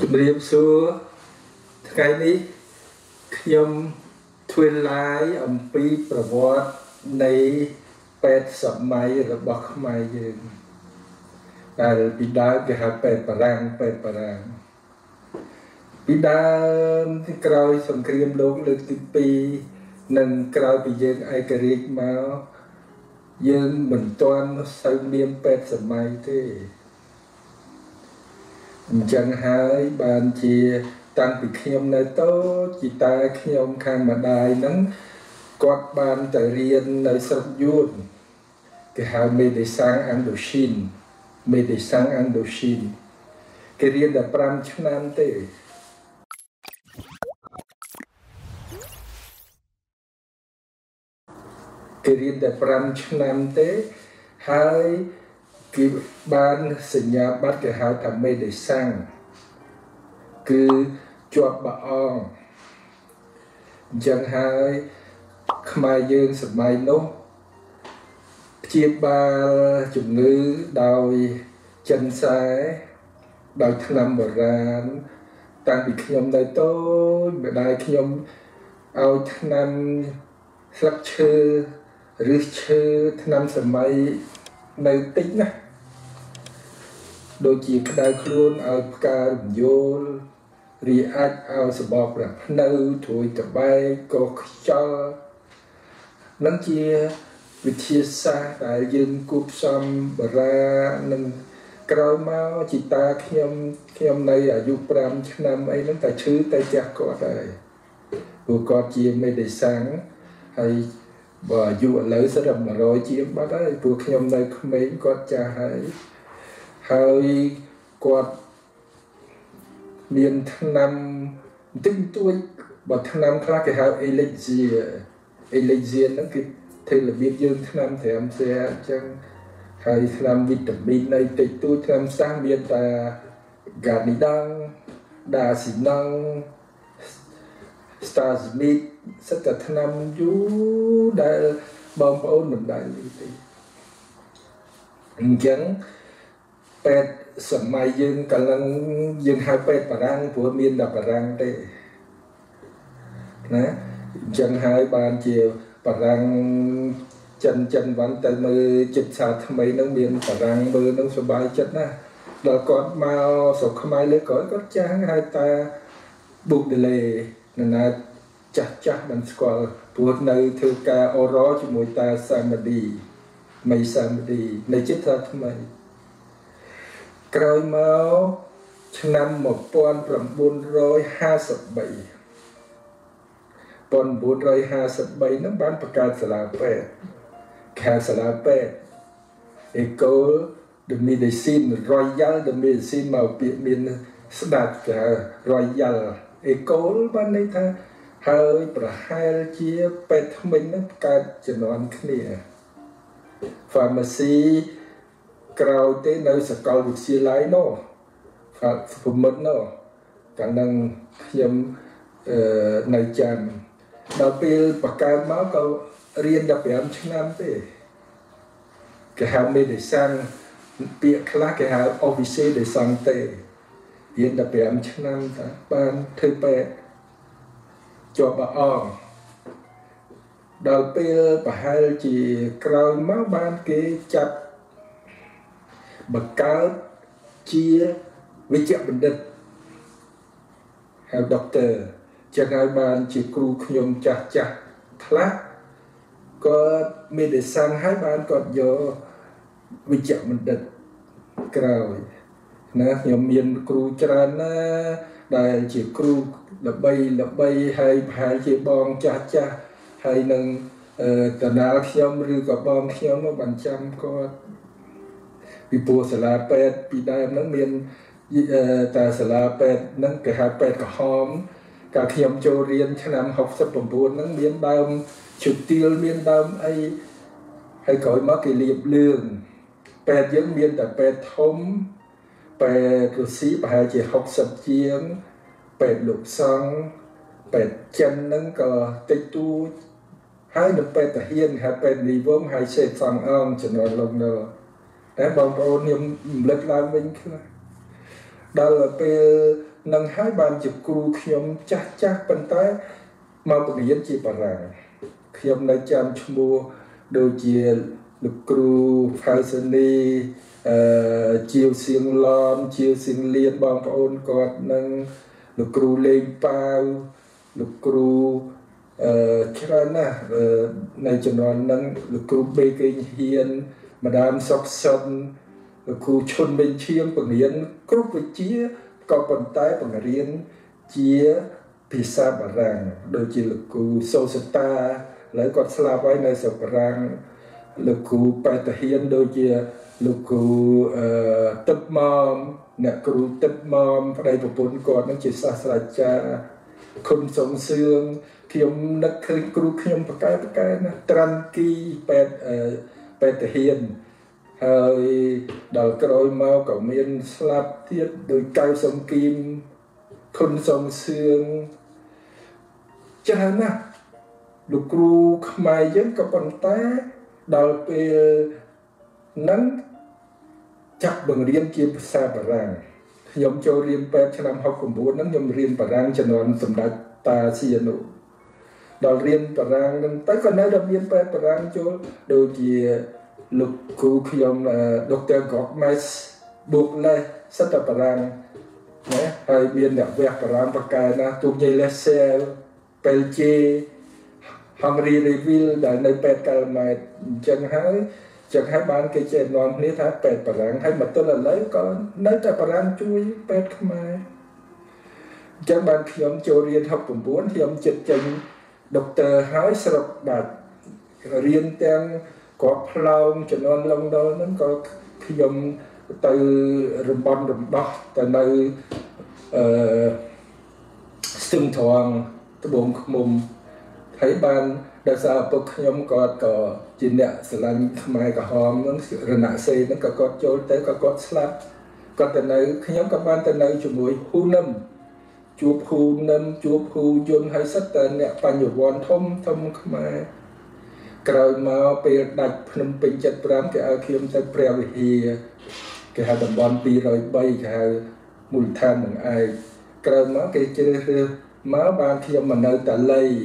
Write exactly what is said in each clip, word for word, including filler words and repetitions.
Brim xưa cái này nhom thuyền lái âm pi bọt này pet sập máy rồi bật máy gì à bị đá cái hạt pet parang pet parang bị đá cái còi sầm kềm lông lên tít pi nâng còi bị dẹt ai cái riết máu dẹt mình toàn say miếng pet sập máy thế chẳng hai bàn chỉ tăng bị khiêm này tốt chỉ ta khiêm khang mà đài nắng quạt bàn tại riêng nơi sập yun cái hào mê để sang ăn đồ xin mê để sang ăn đồ xin cái riêng là pram chấm nam tê cái riêng là pram chấm nam tê hai cái ban sinh nhà bắt cái hào thầm mê để sang cứ cho bà ông chẳng hai mai dương sập mai nốt chia ba chủng ngữ đào chân sái đào thăng lâm bờ rán tăng bị khiêm đại tối bờ đại khiêm ao thăng lâm sắp chư rư chư thăng lâm sập mai nơi tính á đôi chỉ đại khuôn ao ca vô react ao sập bọc là nơi thổi tập bay có cho năng chia vị trí xa tại dân cúp xăm bờ ra nâng cầu máu chỉ ta khi ông khi ông này ở dục pram năm ấy nâng tài chữ tài chắc có tài của con chia mê để sáng hay bờ dù lỡ sẽ đầm mà rồi chia bắt đấy của khi ông này không mấy con cha hay hơi con miền tháng năm tinh tuổi bờ tháng năm khác cái hào elegy elegy nó cái thế là biết dương tham thì em sẽ chẳng hay tham vitamin này tịch tu tham sang biên ta gà đăng đà xì năng stars meet rất là tham du đại bom ôn mình đại lý chẳng pet sầm mai dương cả lần dương hai pet bà răng của miền đà bà răng đây nè chẳng hai bàn chiều bà răng chân chân vẫn tới mười chích sạt mấy nông miền bà răng mười nông số bài chất na đợt con mau số không ai lấy cõi có chán hai ta buộc để lề nên là chắc chắc mình squal buộc nơi thư ca ô ró cho mỗi ta sang mà đi mày sang mà đi nơi chích sạt mày cày máu năm một con rầm buôn rồi hai sập bảy còn bốn rồi hà sập bay nó bán bạc cát sả lá bẹ, cát sả lá bẹ, eco the medicine royal the medicine màu biển biển sạt cả royal eco ban này ta hơi bả hai chia bẹ thông minh nó cát chỉ nón kia, pharmacy cầu tới nơi sập cầu được xí lái nó, phục mật nó, khả năng khiêm này chạm đầu tiên bậc cao máu câu riêng đặc biệt âm chấm năm thế cái hào mê để sang bịa khla cái hào office để sang tệ riêng đặc biệt âm chấm năm ta ban thư bẹ cho bà on đầu tiên bà hai chỉ cao máu ban cái chặt bậc cao chia với chạm bình định hào doctor chẳng ai bàn chỉ cù nhom chặt chặt thắt có mê để sang hai bàn còn do bị chậm mình đứt cào nè nhom miền cù tràn đại chỉ cù là bay là bay hai hai chỉ bom chặt chặt hai nâng tờ nào nhom rư cả bom nhom nó bàn trăm có bị bùa sả lá pet bị đai nắng miền tờ sả lá pet nắng cái hạt pet cả hóm cả khi ông cho riêng cho năm học sắp bổn buồn nắng miền đông chụp tiêu miền đông ấy hay gọi mắc cái liệp lương bè dưỡng miền tại bè thấm bè cử sĩ bà chỉ học sập chiến bè lục xăng bè chân nắng cờ tây tu hai được bè tại hiên hai bè đi vốn hai xe phẳng ông cho nó lồng nữa đã bằng bao nhiêu lực làm mình đó là bè nâng hai bàn chụp cù khiêm chát chát bàn tay mà bực nhiên chỉ bằng rằng khiêm nói chăm chung mua đôi chia lục cù phai sơn đi chiều xiên lom chiều xiên liên bằng và ôn cọt nâng lục cù lên bao lục cù cái này này cho nó nâng lục cù bê kinh hiền mà đam sọc sân lục cù chôn bên chiêm bằng nhiên cúp với chia có bàn tay bằng riêng chia pizza bằng rằng đôi chia lục cù sô ta lấy còn slab ấy này sọc rằng lục cù bài thể hiện đôi chia lục cù tập mom nè cù tập mom ở đây một bốn con nó chỉ xa xa cha không sống xương khi ông nấc khơi cù khi ông bạc cái bạc cái nó trăn kỳ bài bài thể hiện hơi đầu còi mau cầu miên slab tiết đôi cao sông kim không sống xương cha nè lục cù mai giống cái bàn tay đầu về nắng chắc bằng riêng kia xa bà rằng nhóm cho riêng bếp cho năm học của bố nắng nhóm riêng bà rằng cho nó sầm đá ta xìa nụ đó riêng bà rằng tới còn nói là riêng bếp bà rằng cho đôi chìa lục khu khi ông đọc tên gót máy buộc lên sách là bà rằng hai biên đảo vẹt bà rằng bà cái là tụi dây lê xe bèl chê hằng rì rì vill đã nơi bếp cà mẹ chân hái chẳng hai bạn cái chuyện non nít hát bẹt bà rằng hay mà tôi là lấy con lấy ta bà rằng chui bẹt mà chẳng bạn khi ông cho riêng học cùng bốn thì ông chết chân độc tờ hái sọc bạc riêng tên có plong cho non lông đó nó có khi ông từ rừng bom rừng bọt từ nơi sương thoảng cái bụng mồm thấy bạn đã sao bậc nhóm có có chín đẻ sờ lăn mai cả hòm nó rần nã xây nó cả cọt trôi tới cả cọt slab còn từ này nhóm các bạn từ này chụp mũi hưu nâm chụp hưu nâm chụp hưu yun hay sắt từ này pan nhụt vòn thom thom mai cày mao bè đặt nằm bên chật bám cái ao khiêm tới bèo hì cái hạt đầm bòn bì rồi bay cái hạt mùi than bằng ai cày mao cái chơi mao ban khiêm mà nơi tả lây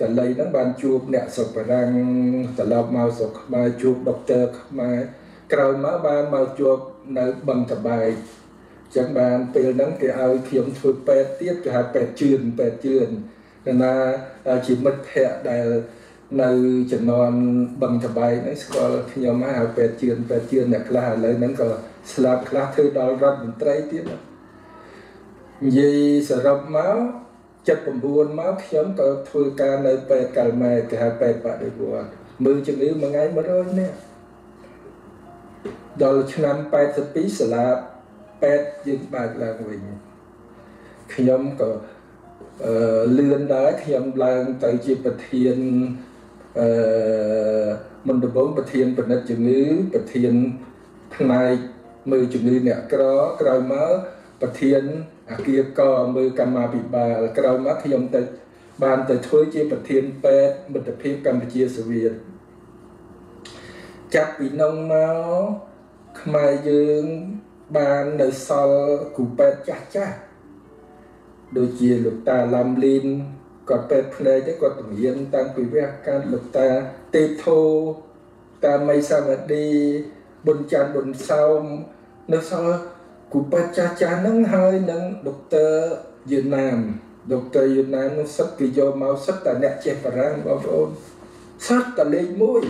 แต่ lấy นั้นบ้านจูบเนี่ยสบประดังตลบมาสกมาจูบดอกเตอร์มา chất bổn buồn máu nhóm có thôi ca nơi bè cà mè cả bè bạ đời buồn mưa chân yếu mà ngay mới rồi nè đó là năm bè thập pí sờ là bè dính bạc là mình khi nhóm có lươn đá khi nhóm làm tại chi bậc thiên mình được bốn bậc thiên bậc đất chân yếu bậc thiên này mưa chân yếu nè cái đó cái đó máu bậc thiên kia có mười cam mà bị bà cầu mắt khi ông tới bàn tới thôi chế bậc thiên pe bậc tập phim Campuchia Sơ Việt chắc bị nông máu mai dương bàn đời sau cụ pe cha cha đôi chia lục ta làm lên còn pe play chứ còn tổng yên tăng quý vẻ can lục ta tê thô ta mây sao mà đi bồn tràn bồn sau nước sau cụ bà cha cha nâng hơi nâng doctor Việt Nam doctor Việt Nam nó sắp kỳ do màu sắp ta nẹ chè bà răng bà ôn sắp ta lên mũi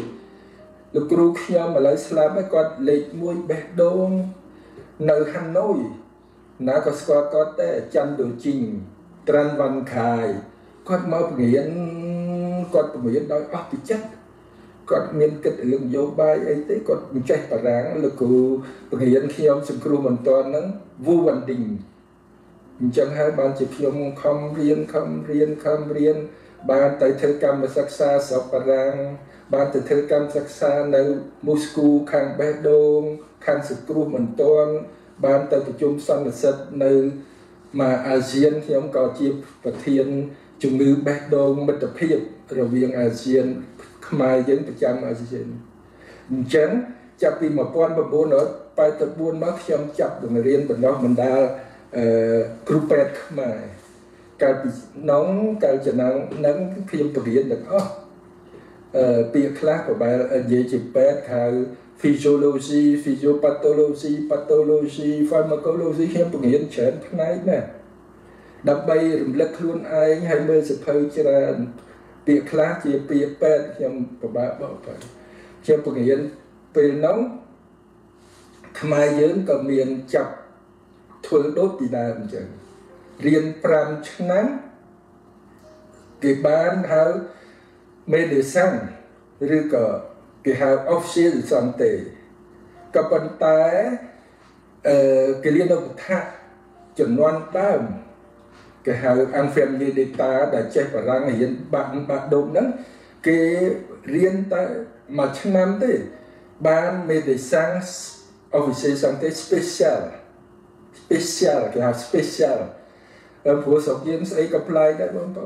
lục rù khi mà lấy xa mấy con lên mũi bè đông nơi Hà Nội nó có sọ có tế chăn đồ trình tràn văn khai con màu nghiến con nghiến nói ốc thì chất còn miền kết lương vô bay ấy thế còn chạy bà ráng lực cụ hiện khi ông sừng cừu mình toàn nắng vô vận đình chẳng hai bạn chỉ khi ông không riêng không riêng không riêng bạn tại thời cam mà sắc xa sọc bà ráng bạn tại thời cam sắc xa nơi Moscow khang bé đông khang sừng cừu mình toàn bạn tại tập trung sang là sệt nơi mà ASEAN khi ông có chip và thiên chung lưu bé đông mình tập hiệp rồi viên ASEAN mai dân phải chăm ở trên chắn chặt vì mà con mà bố nó phải tập buôn nó chăm chặt được người riêng mình đó mình đã Group back mà cái nóng cái chuyện nắng nắng khi tập luyện được ó việc khác của bài dễ chịu back hay physiology, physiopathology, pathology, pharmacology khi tập luyện chuyện này nè đập bay lực luôn ai hay mơ sự phơi cho là việc khác chỉ việc back khi của bài bảo phải khi tập luyện về nóng mai dưỡng còn miền chập thuần đốt thì đa mình chẳng riêng pram nắng cái bán háo mê để sang rư cờ cái háo office để sang tề cặp bàn tay cái liên động thả chuẩn loan tam cái háo ăn phèm như để ta đã chạy vào răng hiện bạn bạn đốm đó cái riêng ta mà chăn nam thế bán mê để sang office sang tề special special cái hạt special em phù hợp với cái apply đấy bọn tôi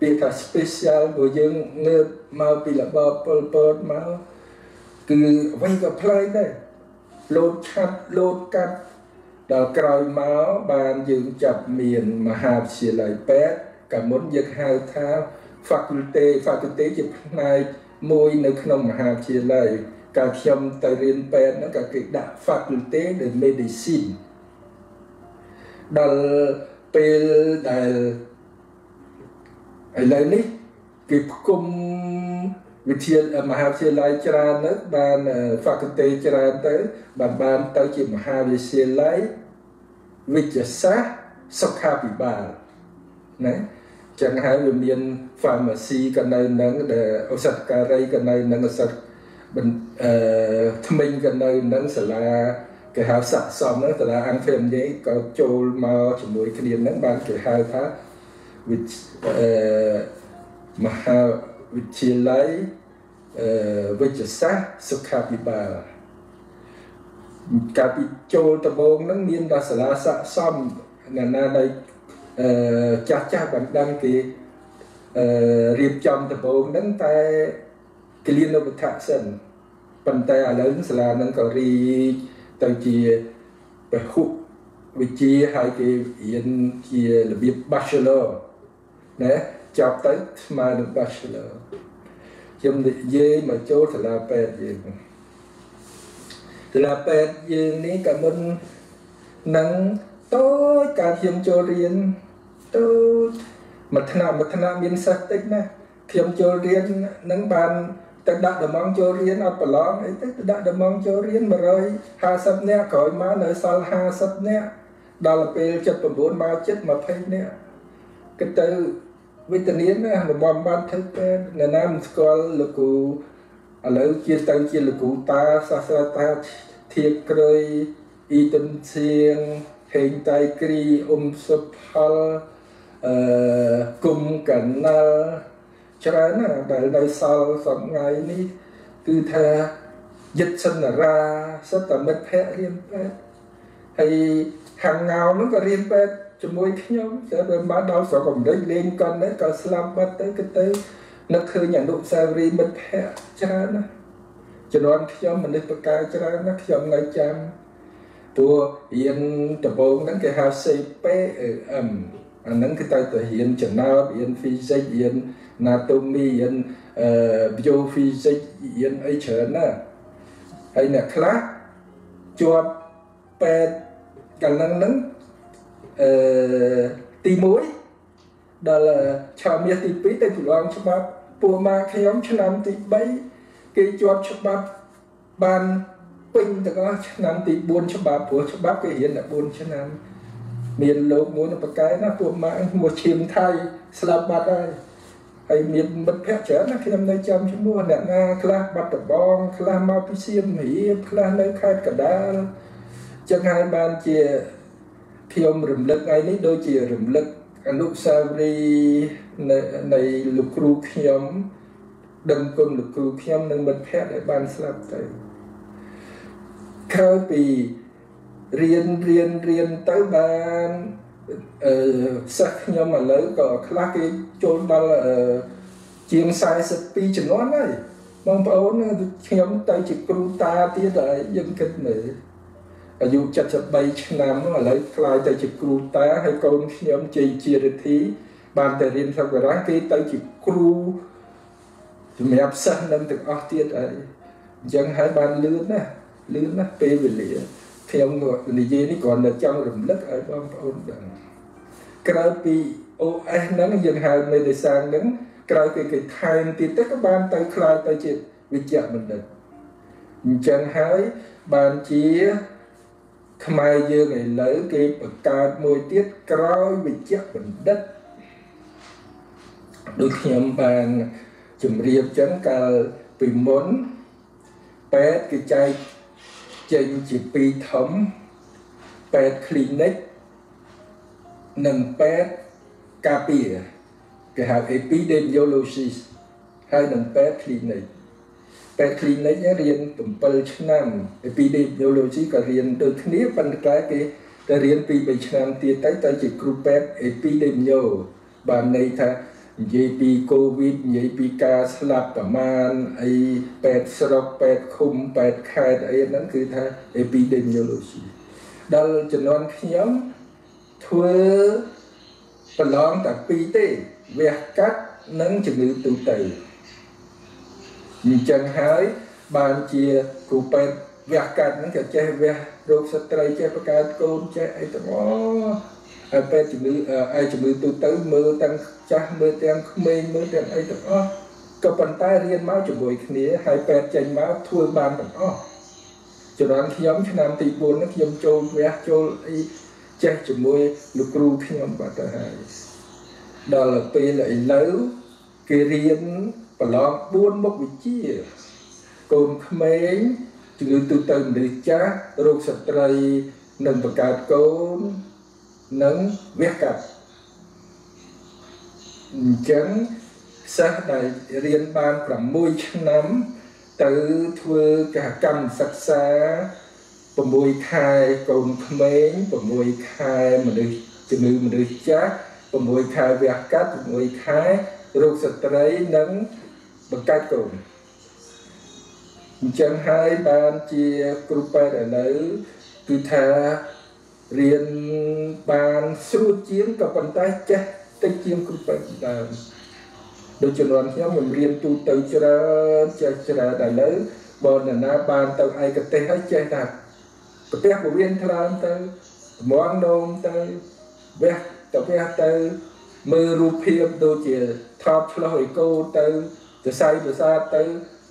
vì cái special của những người mau bị là bơm bơm bơm máu cứ vay cái apply đấy lột cắt lột cắt đào cày máu bàn dựng chập miền mà hạp xì lại pet cả muốn giật hai thao faculty faculty chụp này môi nước nông mà hạp xì lại cả chấm tài riêng pet nó cả cái đại faculty để medicine đal pel đal lại nít cái cung vị thiên mà học sinh lại tràn nữa bàn faculty tràn tới bàn bàn tới chỉ mà học sinh lại vị trí sát sắc hà bị bàn này chẳng hạn về miền pharmacy cái này nắng để ở sát cà rây cái này nắng ở sát bình thông minh cái này nắng sẽ là cái hào sạch xong đó là ăn phèm đấy có trâu màu chỉ mùi cái điện nắng bàn cái hào thá vịt mà hào vịt chia lấy vịt chả sát sức hạp bị bà cả bị trâu tà bông nắng miên đó sẽ là sạch xong nà nà đây chắc chắc bạn đang cái riêng trong tà bông nắng tay cái liên lạc thạc sân bàn tay ở lớn sẽ là nắng cầu ri tao chia về khu về chia hai cái yên chia là biết bachelor nè chọc tới mà được bachelor trong dây mà chỗ thì là pet dây thì là pet dây này cả mình nắng tối cả thêm cho riêng tối mà thằng nào mà thằng nào miền sạch đấy nè thêm cho riêng nắng ban ta đã được mong cho riêng ở bờ lót ấy ta đã được mong cho riêng mà rồi hà sấp nè khỏi má nơi sao hà sấp nè đó là về chụp tầm bốn bao chết mà thấy nè cái từ vitamin là bom ban thức ngày nam school lực cụ ở lỡ chia tăng chia lực cụ ta sa sa ta thiệt cười y tinh xiên hình tai kri um sấp hal cùng cảnh cho nên là đại đại sau sắm ngày ní cứ thà dịch sinh là ra sẽ tạm mất pet riêng pet hay hàng ngào nó có riêng pet cho mỗi khi nhau sẽ bên bán đau sợ còn đấy lên con đấy còn slam bắt tới cái tới nó khơi nhận độ sao riêng mất pet cho nên cho nên khi nhau mình đi bậc cao cho nên nó khi nhau lại chăm tua hiện tập bốn đến cái hào xây pet ẩm nắng cái tay tự hiện chẳng nào hiện phi dây hiện anatomy hiện biophysics hiện ấy trở nè hay là class cho pet cả năng nắng tì mũi đó là chào miết tì pí tây thủ long cho bác bùa ma khi ông cho năm tì bấy cái cho cho bác ban pin từ đó cho năm tì buôn cho bác bùa cho bác cái hiện là buôn cho năm miền lỗ muốn là một cái nó bùa ma một chìm thay slab bát đây hay miền bất phép trở nó khi năm nay chăm chúng mua nè na kla bắt tập bong kla mau pisiêm mỹ kla nơi khai cả đá chân hai bàn chè khi ông rừng lực ấy nấy đôi chè rừng lực anh lúc sau đi này lục ru khi ông đừng con lục ru khi ông đừng bất phép để bàn slap tới khơi bì riêng riêng riêng tới bàn sắc nhưng mà lấy có các cái chôn đó là chiên sai sập pi chừng nón đấy mong bảo nó nhóm tay chỉ cừu ta tiếc đấy dân kịch này อายุจัดสบายชนะมันอะไรคลายแต่จิตครูตาให้คนยอมใจเจียร์ทีบางแต่เรียนทำกับรักที่แต่จิตครูจะไม่อับสันนั่นถึงออกเทียดไอ้ยังให้บางลื่นนะลื่นนะเปย์ไปเลยเที่ยวงอในเย็นนี่ก่อนเด็กจังหลุ่มลึกไอ้บ้างเอาดังกลายเป็นโอ้ไอ้นั้นยังให้ไม่ได้สร้างนั้นกลายเป็นการทายตีแต่ก็บางแต่คลายแต่จิตวิจารณ์มันเด็กยังให้บางเจียทำไมยังไงเลิกกิจการมวยติดกลายเป็นเจ้าบนดัดดูเขียนบางจุ่มเรียบจังการปีม้นแปดกิจใจเจนจิปีถมแปดคลินิกหนึ่งแปดกาเปียก็หาเอพิเดมิโอโลจิสให้หนึ่งแปดคลินิกแปดคลินิกเรียนตุ่มเปิลชนะไอปีเดมิโอโลจิก็เรียนโดยทีนี้ปัญหาคือแต่เรียนปีไปชนะตีไต่ใจจิตครูแปดไอปีเดมิโอบางในท่ายี่ปีโควิดยี่ปีกาสลับประมาณไอแปดสลับแปดคุมแปดขาดไอนั้นคือท่าไอปีเดมิโอโลจิดังจำนวนขยมทั่วประหลองแต่ปีเตเวกัดนั้นจะหนึ่งตัวเตจังหายบางเจียกูไปเวียกันนั่นก็เจเวียโรคสตรีเจประกาศโกนเจไอ้ตัวไอ้เป็ดจุมือไอ้จุมือตัวตื้อมือตั้งจ้ามือแตงเมย์มือแตงไอ้ตัวก็ปันใต้เรียนม้าจุบวยขี้หายเป็ดใจม้าทั่วบานตัวจุดนั้นขยมชนะตีบุญนั่นขยมโจเวียโจไอ้เจจุมวยลูกครูขยมปัตตาหายดอลเปย์เลยแล้วเกเรียนปลอมบุญบกวิจิตรกลมขมายจึงตุเติมดิจ้าโรคสตรีนันประกาศโกนนังเวกับจังสาได้เรียนบานประมวยชน้ำตือทเวกะกรรมศักษาประมวยคายกลมขมายประมวยคายมันดิจึงมันดิจ้าประมวยคายเวกับประมวยคายโรคสตรีนังประกาศโกนจังหายบานเจียกรุปะเดนัยคือเธอเรียนบานสู้เจียงกับปัญญาเจตเจียงกรุปะเดนโดยจำนวนที่มันเรียนตูเตจระเจจระเดนัยบนหน้าบานเตอไอกเตให้เจตักเตะบวเวียนทรานเตอมองนมเตอเวตเวเตอมือรูปเพียบดูเจทอดลอยโกเตอจะใส่จะซาเตอ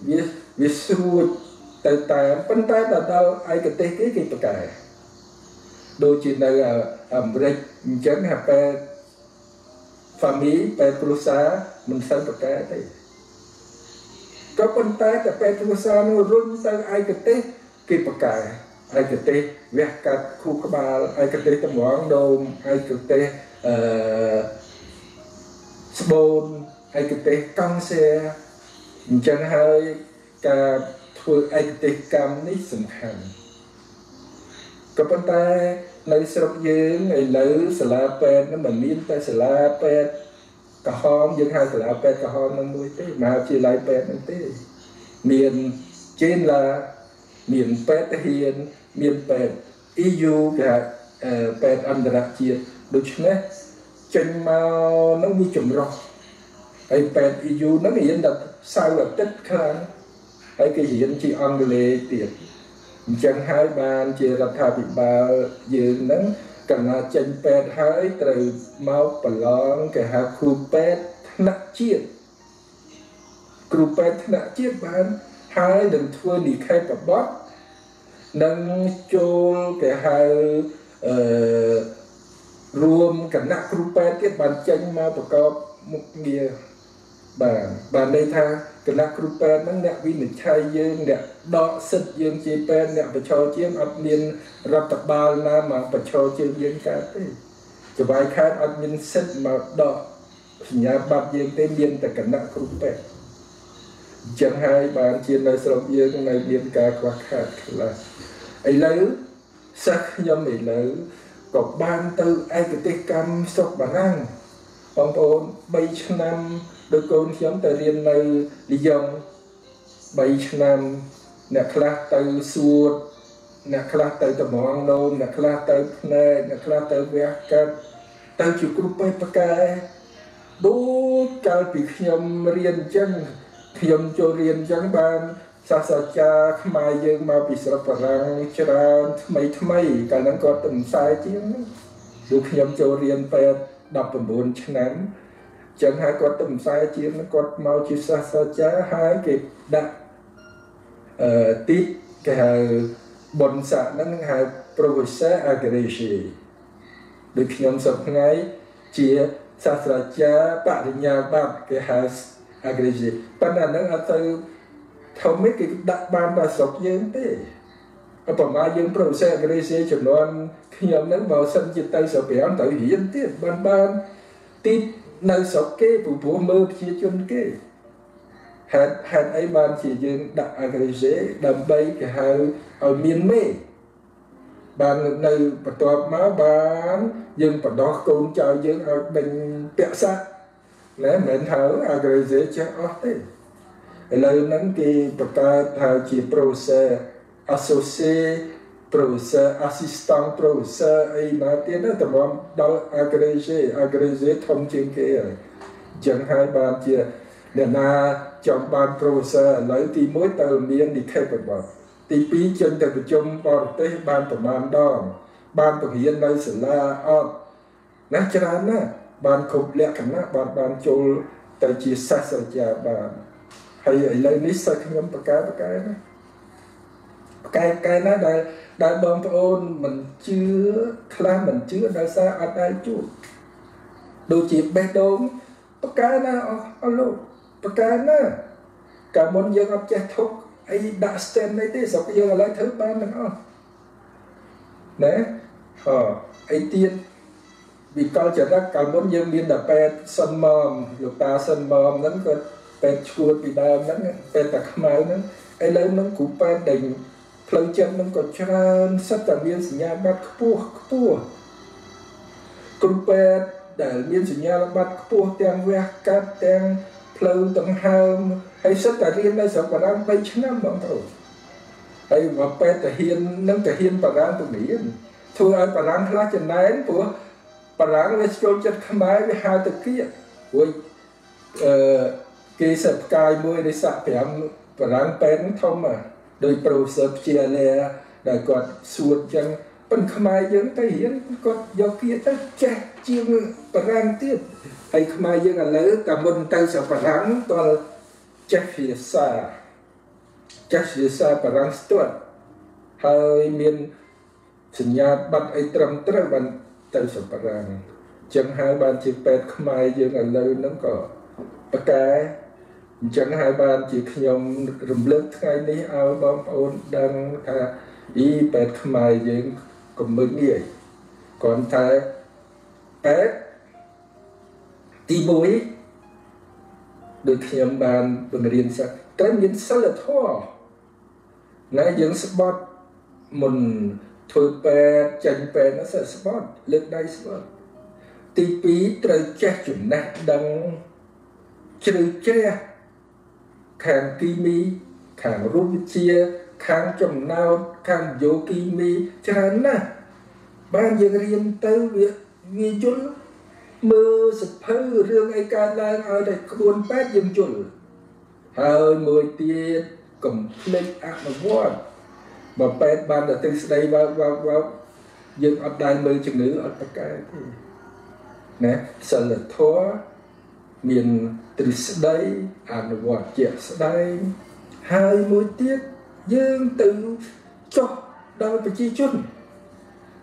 วิวิสูดแต่แต่ปัญญาแต่เราไอ้กติกากี่ประการโดยจีนในอเมริกจังหาไปฟามีไปปรุษามันสั่งประการได้ก็ปัญญาแต่ไปปรุษาโน้รุ่นแต่ไอ้กติกากี่ประการไอ้กติกาเวกัดคู่ขบาลไอ้กติกาตะหมอนโดมไอ้กติกาสโบนไอ้กติกากังเซียจังหาการฝึกไอติกรรมนี่สำคัญกับปัญญาในสระยืนในเลือสลาเป็ดนั่นเหมือนมีแต่สลาเป็ดกระหองยังหาสลาเป็ดกระหองนั่งมวยเต้มาจีไรเป็ดนั่งเต้เมียนเจนลาเมียนเป็ดเฮียนเมียนเป็ดอียูกับเป็ดอันตรจีดูชนะจังมานั่งมีจุ่มรอไอเป็ดอียูนั่งเห็นดับสาวดับติดขลังไอ้กิจยันจีอังเลเตียจังหายบานเจรัฐาบิบาลยืนนั้นกันอาจันเป็ดหายตรึกเมาปลองแกหาครูเป็ดธนเจียดครูเป็ดธนเจียดบานหายหนึ่งทั่วหนีใครปะบ๊อบนั่งโจลแกหายรวมกันนักครูเป็ดที่บานจังมาประกอบมุกเงียบานบานในทางกันนักครูแปนนั่งเนี่ยวินิจฉัยยืนเนี่ยดอกสิทธิ์ยืนจีแปนเนี่ยประชาชนอัดเมียนรัฐบาลนามาประชาชนยืนการเต้จะใบขาดอัดเมียนสิทธิ์มาดอกสัญญาบัตรยืนเต้เมียนแต่กันนักครูแปนจังหายบางจีนในสลบยืนในเมียนการควักขาดละไอ้เลื้อสักยมไอ้เลื้อกบบ้านตือไอ้กิจกรรมศพบ้านนั่งปองโอนใบชนามโดยคนที่ย้อมแต่เรียนในลิยมใบชนามเนี่ยคลาสเตอร์สูด nè khla tới tầm mong nôm nè khla tới nè nè khla tới việc cắt tới chịu cúp bay bạc cái đôi cái bị nhom riêng chăng nhom cho riêng chăng ban sa sa cha mai dương mà bị sập răng chán mấy mấy cái năng có từng sai chứ được nhom cho riêng về đập bồn chén ném chẳng hai có từng sai chứ nó có mau chứ sa sa cha hai cái đã tít cái bọn xã năng hai provocate aggression được nhom sập ngay chỉ sa sa cha bạn nhà bạn cái hai aggression bạn là năng từ không biết cái đặt bàn và sọc dương thế, ở phòng ai dương pro xe cái xe chụp loan khi nhóm nắng vào sân trên tay sọc bẻ ăn tự nhiên thế ban ban tít nơi sọc kê phụ phụ mơ chia chun kê hạt hạt ấy ban chỉ dương đặt cái xe đầm bay cái hai ở miền mê ban nơi bờ tòa má ban dương bờ đó cũng chào dương ở bên bẹ sát lẽ mình thở cái xe cho thế lời nắng thì bậc ta thảo chỉ professor, associate professor, assistant professor ấy mà tiếng đó tầm bom đau agrese agrese thông trên kia chẳng hai bàn chia để na chọn bàn professor lấy thì mỗi tờ miếng đi khai bậc bậc thì pi chân từ chung bòn tới bàn tầm bàn đó bàn tầm hiên đây sẽ là on nát chả nè bàn khục lẹ cả nè bàn bàn chôn tại chỉ sát sợ chả bàn hay lấy nít sao không nhắm bạc cái bạc cái đó cái cái nó đại đại bom ôn mình chưa khla mình chưa đại sa ở đại chú đồ chỉ bê đốm bạc cái nó alo bạc cái nó cả môn dân học trẻ thúc ấy đã stand đấy thế sao cái dân lại thứ ba nữa không nè ờ ấy tiên vì coi chợ đó cả môn dân biên là pe sân mầm lục ta sân mầm nắng cơ về chùa bị đau nắng về tạc máu nắng ấy lấy nắng củ ba đình phơi chân nắng còn trơn sắt tạm biên nhà bắt cua cua củ ba để biên nhà bắt cua tem ve cát tem phơi tầng hầm hay sắt tạm biên đây sọc vào đang bay chín năm bọn tàu hay mà pe tờ hiên nắng tờ hiên vào đang tụi mỹ thôi ai vào đang khá chân nấy của vào đang lấy trôi chân khmái với hai tờ kia ui cái sập cài môi để sạ phèm và ráng bén thông à đời pro sập chia lè đời còn suột chẳng bận khăm ai dướng tay hiến còn do kia tất che chiêu và ráng tiếp hay khăm ai dướng là lỡ cả môn tay sập và ráng toàn che phía xa che phía xa và ráng tuột hai miền sinh nhà bắt ấy trầm trầm bàn tay sập và ráng chẳng hai bàn chỉ bẹt khăm ai dướng là lỡ nóng cỏ bạc cái chẳng hai bàn chỉ nhom rầm lướt ngày ní ao bom ôn đang tha y bẹt mày những cùng mừng nghỉ còn tha bẹt ti bối được nhom bàn bằng riêng sắc cái miếng sắc là thua nãy những sport mình thôi bẹt chân bẹt nó sẽ sport lướt đây sport ti pí trời che chuẩn nè đang trừ che kháng kimi kháng rubichia kháng chồng nào kháng vô kimi chán nè ban giờ riêng tới việc nghi chốn mơ sập phơi riêng ai cả đang ở đây buồn bát riêng chốn hơi mười tia cầm lên ăn mà vót mà bát ban là từ đây vào vào vào dừng ở đây mười chữ nữ ở tất cả nè sợ là thua miền từ đây ăn vặt chè đây hai mối tiết dương tự cho đau bị chi chun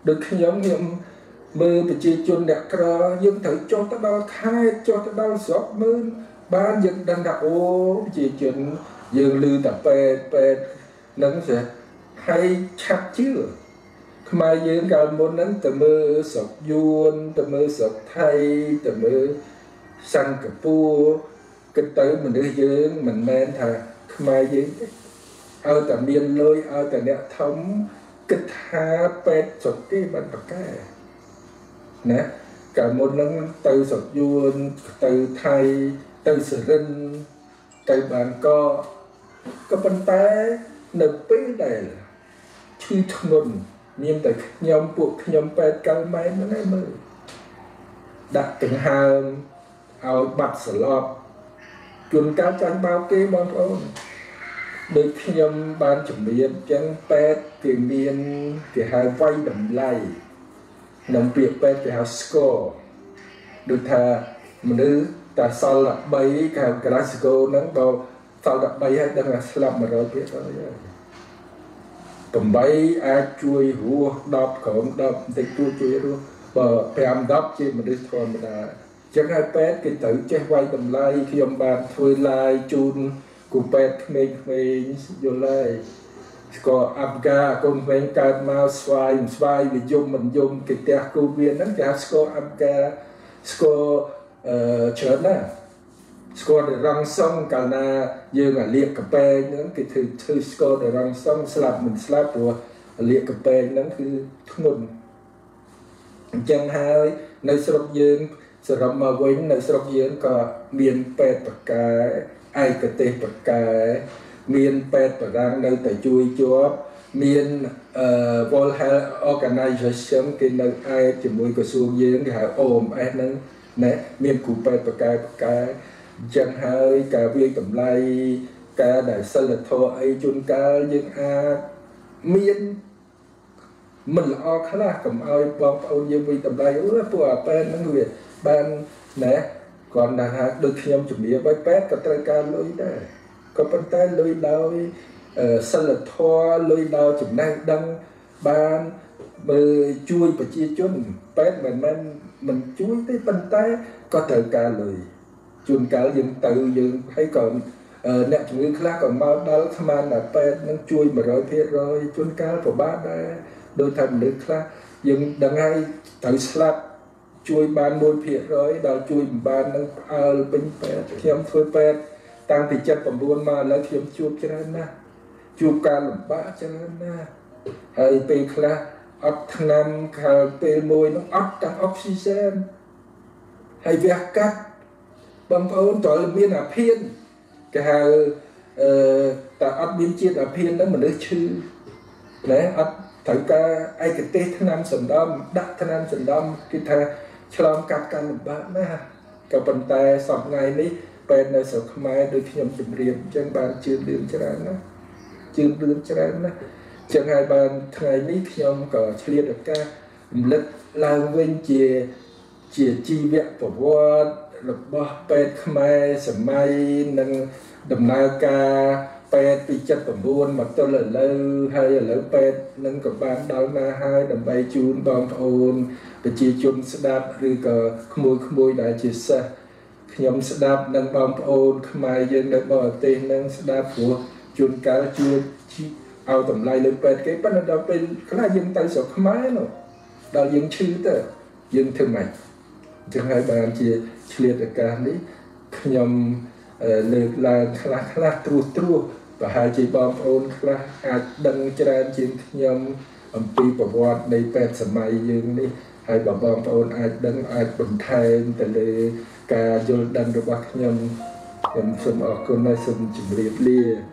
được nhóm nhóm mơ bị chi chun đẹp cờ dương tự cho ta đau khai cho ta đau sốt mơ ban dân đang đặt ô chi chun dương lư tập về về nắng sẽ hay chắc chưa mai dương cả muốn nắng từ mơ sốt vuông từ mơ sốt thay từ mơ sang cả pua cái tới mình đưa dưỡng mình men thà mai dưỡng ở tận miền lôi ở tận địa thống kịch hạ pet sọc cái bàn bạc cái nè cả một lần từ sọc vuông từ thay từ sờ rinh từ bàn co có bàn tay nửa pí này khi thuần miền tây nhóm buộc nhóm bè căng máy nó này mới đặt từng hàng ao bạch sờ lọt chuẩn cá chanh bao kê bao ôn được nhóm ban chuẩn bị chăn bè tiền miền thì hai quay đầm lầy nằm việc bè thì hai score được thà mình đứa ta sau là bay cái classico nắng bao sau là bay hết đang là làm mà rồi biết rồi tầm bay ai chui hú đập khổng đập thì chui chui luôn bờ pem đập chứ mà đi thôi mà là chẳng ai pet cái tử che quay tầm lai khi ông bà thôi lai chun cụ pet mình mình vô lai có amga công viên cát mau xoay xoay để dùng mình dùng cái tẹt cụ viên nắng cả có amga có chớn nè score để răng xong cả là như là liệt cà phê những cái thứ thứ score để răng xong slap mình slap của liệt cà phê những thứ thun chân hai nơi sập yên sập mà quên nơi sập yên có miền pet cái ai cái tê cái miền pet đang nơi tại chui chúa miền world health organization cái nơi ai chỉ muốn có xuống yên cái ôm ai nâng nè miền cù pet cái cái chẳng hơi cả viên cầm lai cả đại sân là thôi chun cả những a miên mình là o khá là cầm ai bao bao nhiêu viên cầm lai ú là phù ban nó người ban nè còn là hạt được khi em chuẩn bị với pet cả trai ca lối đây có bàn tay lối đau sân là thoa lối đau chụp năng đăng ban bơi chui và chia chun pet mình mình mình chui tới bàn tay có thể ca lối chun cá dừng tự dừng thấy còn nẹt chúng người khác còn mau đá tham ăn là pe nó chui mà rồi thế rồi chun cá của bát đã đôi thầm người khác dừng đằng ai tự slap chui ban môi thiệt rồi đào chui ban nó ao bên pe thêm thôi pe tăng thì chất còn buôn mà lấy thêm chuột cho nên na chuột cá lủng bã cho nên na hay pe khác ấp nam hay pe môi nó ấp tăng oxygen hay việc cắt bằng phun trời miền à phiên cái hà ta ăn miếng chiên à phiên đó mình lấy chư đấy ăn thử ca ai cái tết tháng năm sầm đâm đắt tháng năm sầm đâm cái thà chlam cắt cắt một bát nữa cả bàn tay sập ngày ní bên này sập mai đôi khi nhầm chìm riềm chân bàn chưa đương chân anh đó chưa đương chân anh đó chân hai bàn ngày ní khi nhầm cờ chia được ca lực làm quen chè chè chi vẹn của vua lập bờ pet khmer sầm mai nâng đầm na ca pet bị chặt bầm buôn mà tôi lỡ lỡ hay lỡ pet nâng cả ban đào na hai đầm bay chun bom phun bị chia chun sđap rư cờ khmui khmui đại chia sa nhóm sđap nâng bom phun khmer dân đập bờ tê nâng sđap của chun cá chun ao tầm lai lỡ pet cái bắt đầu pet cái là dân tây sọc khmer rồi đào dân chư tơ dân thương mày chẳng hai bàn chia liệt được cái này nhom lực là khá khá trù trù và hai chị bom ôn khá à đăng trên trên nhom âm pi bảo vật đây pet sầm mai dương đi hai bảo bom ôn ai đăng ai bình thay từ đây cả Jordan rồi bác nhom nhom sum ở con này sum chìm liệt liệt